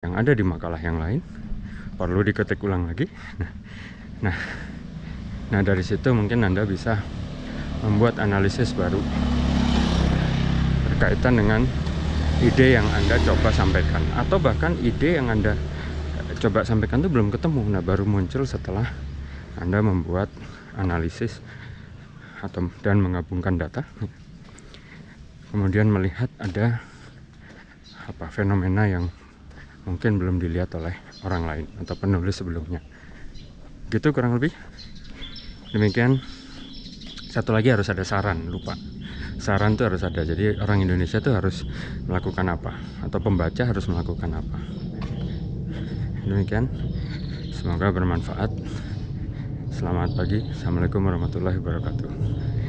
yang ada di makalah yang lain, perlu diketik ulang lagi. Nah dari situ mungkin Anda bisa membuat analisis baru berkaitan dengan ide yang Anda coba sampaikan, atau bahkan ide yang Anda coba sampaikan itu belum ketemu, nah baru muncul setelah Anda membuat analisis atau dan menggabungkan data, kemudian melihat ada apa fenomena yang mungkin belum dilihat oleh orang lain atau penulis sebelumnya. Gitu kurang lebih. Demikian. Satu lagi harus ada saran, lupa. Saran tuh harus ada. Jadi orang Indonesia tuh harus melakukan apa, atau pembaca harus melakukan apa. Demikian. Semoga bermanfaat. Selamat pagi. Assalamualaikum warahmatullahi wabarakatuh.